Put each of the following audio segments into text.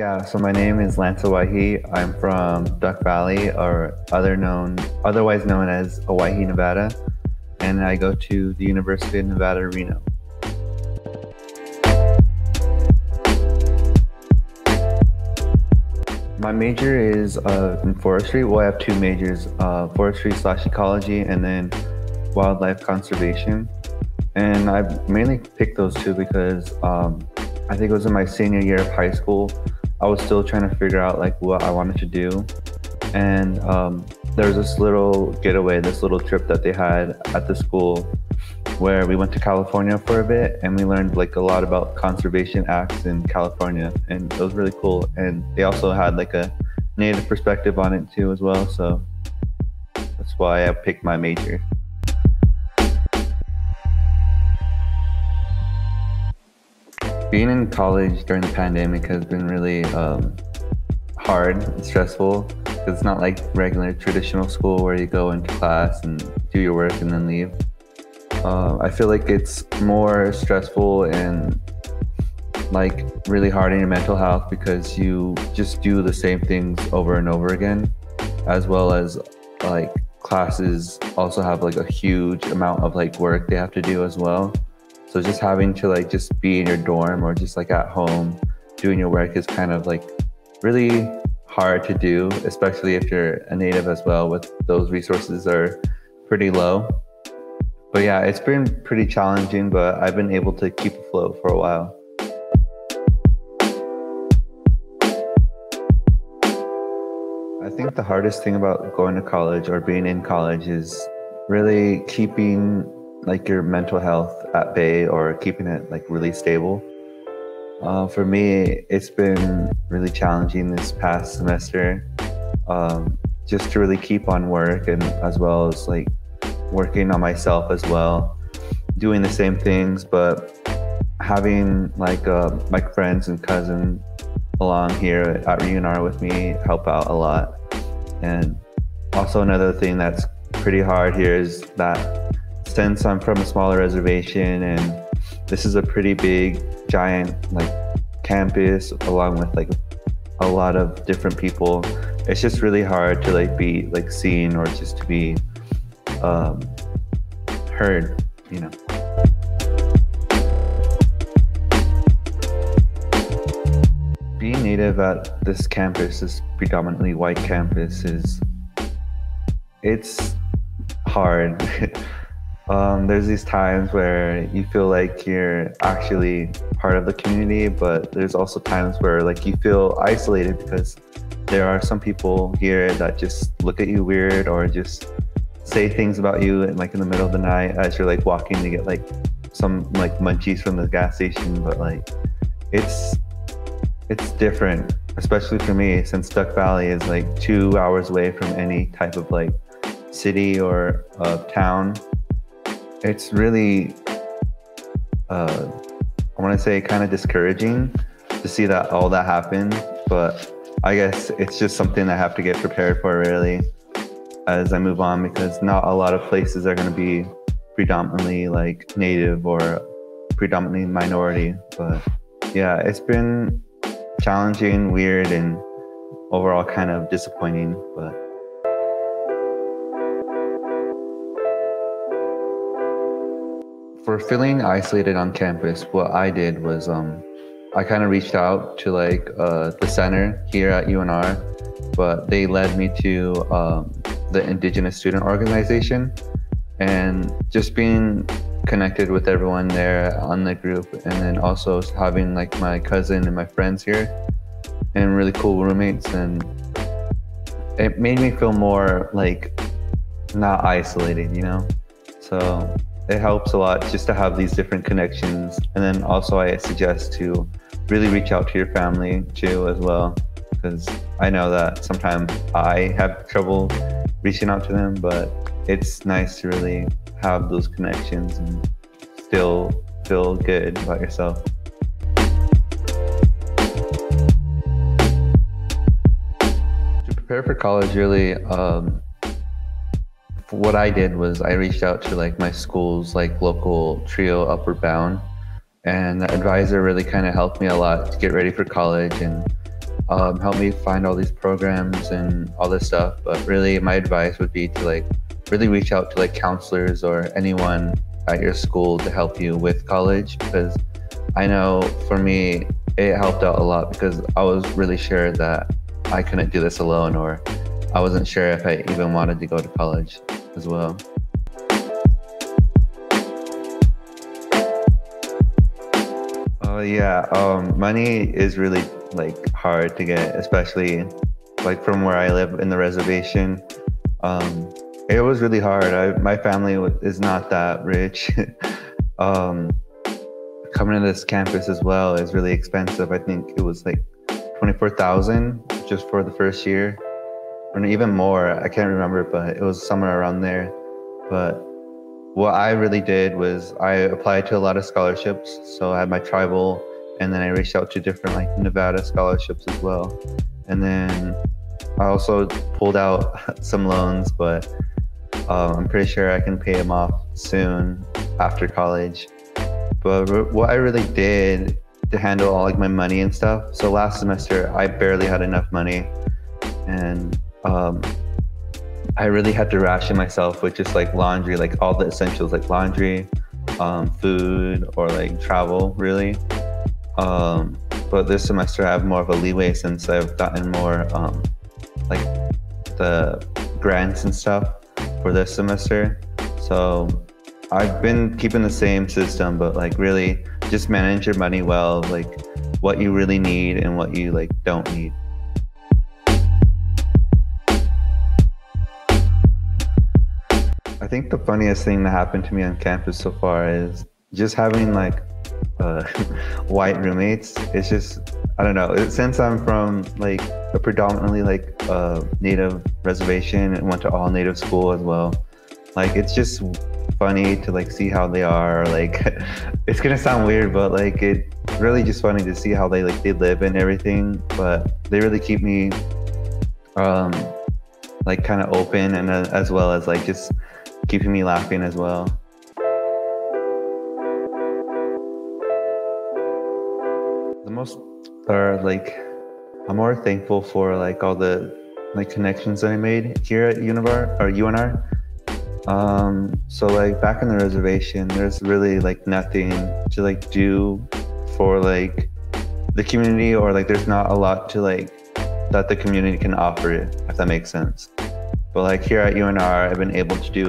Yeah, so my name is Lance Owyhee. I'm from Duck Valley, or otherwise known as Owyhee, Nevada, and I go to the University of Nevada, Reno. My major is in forestry. Well, I have two majors, forestry/ecology and then wildlife conservation. And I mainly picked those two because I think it was in my senior year of high school. I was still trying to figure out like what I wanted to do. And there was this little getaway, this little trip that they had at the school where we went to California for a bit, and we learned like a lot about conservation acts in California, and it was really cool. And they also had like a native perspective on it too as well. So that's why I picked my major. Being in college during the pandemic has been really hard and stressful. It's not like regular traditional school where you go into class and do your work and then leave. I feel like it's more stressful and like really hard on your mental health because you just do the same things over and over again, as well as like classes also have like a huge amount of like work they have to do as well. So just having to like just be in your dorm or just like at home doing your work is kind of like really hard to do, especially if you're a native as well, with those resources are pretty low. But yeah, it's been pretty challenging, but I've been able to keep afloat for a while. I think the hardest thing about going to college or being in college is really keeping like your mental health at bay or keeping it like really stable. For me, it's been really challenging this past semester, just to really keep on work, and as well as like working on myself as well, doing the same things, but having like my friends and cousin along here at UNR with me help out a lot. And also another thing that's pretty hard here is that since I'm from a smaller reservation, and this is a pretty big, giant like campus along with like a lot of different people, it's just really hard to like be like seen or just to be heard, you know. Being native at this campus, this predominantly white campus, it's hard. There's these times where you feel like you're actually part of the community, but there's also times where like you feel isolated because there are some people here that just look at you weird or just say things about you and like in the middle of the night as you're like walking to get like some like munchies from the gas station. But like it's different, especially for me, since Duck Valley is like 2 hours away from any type of like city or town. It's really, I want to say, kind of discouraging to see that all that happened, but I guess it's just something I have to get prepared for really as I move on, because not a lot of places are going to be predominantly like native or predominantly minority. But yeah, it's been challenging, weird, and overall kind of disappointing, but for feeling isolated on campus, what I did was I kind of reached out to like the center here at UNR, but they led me to the Indigenous Student Organization, and just being connected with everyone there on the group, and then also having like my cousin and my friends here and really cool roommates, and it made me feel more like not isolated, you know? So it helps a lot just to have these different connections. And then also I suggest to really reach out to your family too as well, because I know that sometimes I have trouble reaching out to them, but it's nice to really have those connections and still feel good about yourself. To prepare for college, really, what I did was I reached out to like my school's like local trio, Upward Bound, and the advisor really kind of helped me a lot to get ready for college and helped me find all these programs and all this stuff. But really, my advice would be to really reach out to counselors or anyone at your school to help you with college, because I know for me, it helped out a lot because I was really sure that I couldn't do this alone, or I wasn't sure if I even wanted to go to college as well. Money is really hard to get, especially from where I live in the reservation. It was really hard. My family is not that rich. Coming to this campus as well is really expensive. I think it was $24,000 just for the first year, or even more. I can't remember, but it was somewhere around there. But what I really did was I applied to a lot of scholarships. So I had my tribal, and then I reached out to different Nevada scholarships as well. And then I also pulled out some loans, but I'm pretty sure I can pay them off soon after college. But what I really did to handle all my money and stuff. So last semester, I barely had enough money, and I really had to ration myself with just laundry, all the essentials, laundry, food, or travel, really. But this semester, I have more of a leeway since I've gotten more the grants and stuff for this semester. So I've been keeping the same system, but really just manage your money well, what you really need and what you don't need. I think the funniest thing that happened to me on campus so far is just having white roommates. It's just, I don't know, since I'm from a predominantly Native reservation and went to all Native school as well, it's just funny to see how they are. It's gonna sound weird, but it's really just funny to see how they live and everything. But they really keep me kind of open, and as well as just keeping me laughing as well. The most are I'm more thankful for all the connections that I made here at UNR. So back in the reservation, there's really nothing to do for the community, or there's not a lot to that the community can offer it, if that makes sense. But here at UNR, I've been able to do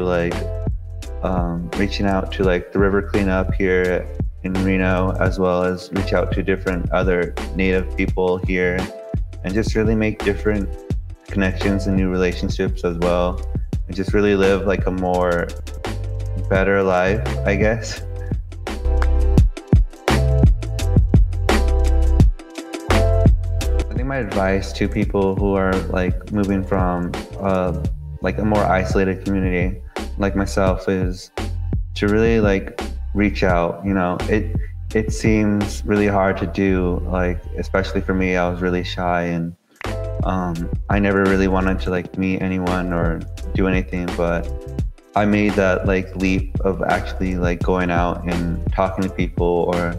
reaching out to the river cleanup here in Reno, as well as reach out to different other Native people here, and just really make different connections and new relationships as well. I just really live a more better life, I guess. I think my advice to people who are moving from a more isolated community like myself is to really reach out. It seems really hard to do, especially for me. I was really shy, and I never really wanted to meet anyone or do anything, but I made that leap of actually going out and talking to people, or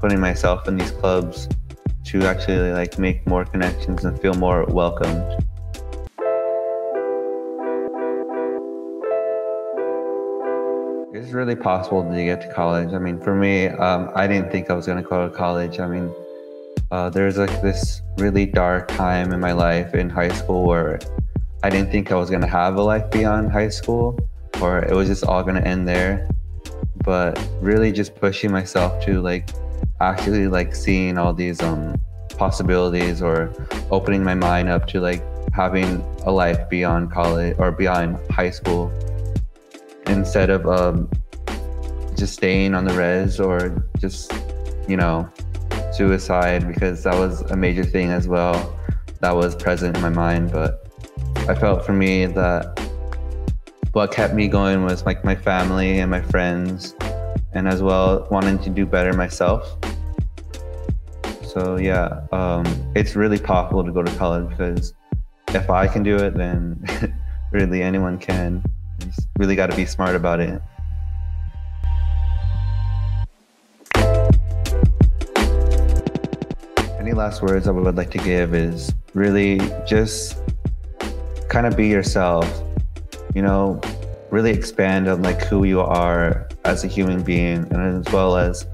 putting myself in these clubs to actually make more connections and feel more welcomed. It's really possible to get to college. I mean, for me, I didn't think I was going to go to college. I mean, there's this really dark time in my life in high school where I didn't think I was going to have a life beyond high school, or it was just all going to end there. But really just pushing myself to actually seeing all these possibilities, or opening my mind up to having a life beyond college or beyond high school, instead of just staying on the res, or just suicide, because that was a major thing as well that was present in my mind. But I felt for me that what kept me going was my family and my friends, and as well wanting to do better myself. So yeah, it's really possible to go to college, because if I can do it, then really anyone can. You just really got to be smart about it. I Any last words I would like to give is really just kind of be yourself, you know, really expand on like who you are as a human being, and as well as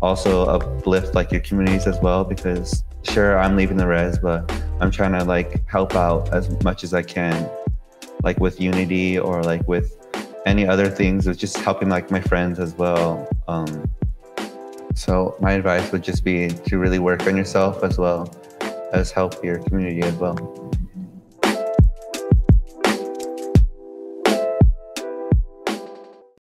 also uplift like your communities as well, because sure, I'm leaving the res, but I'm trying to like help out as much as I can, like with unity or like with any other things. It's just helping like my friends as well. So my advice would just be to really work on yourself as well as help your community as well.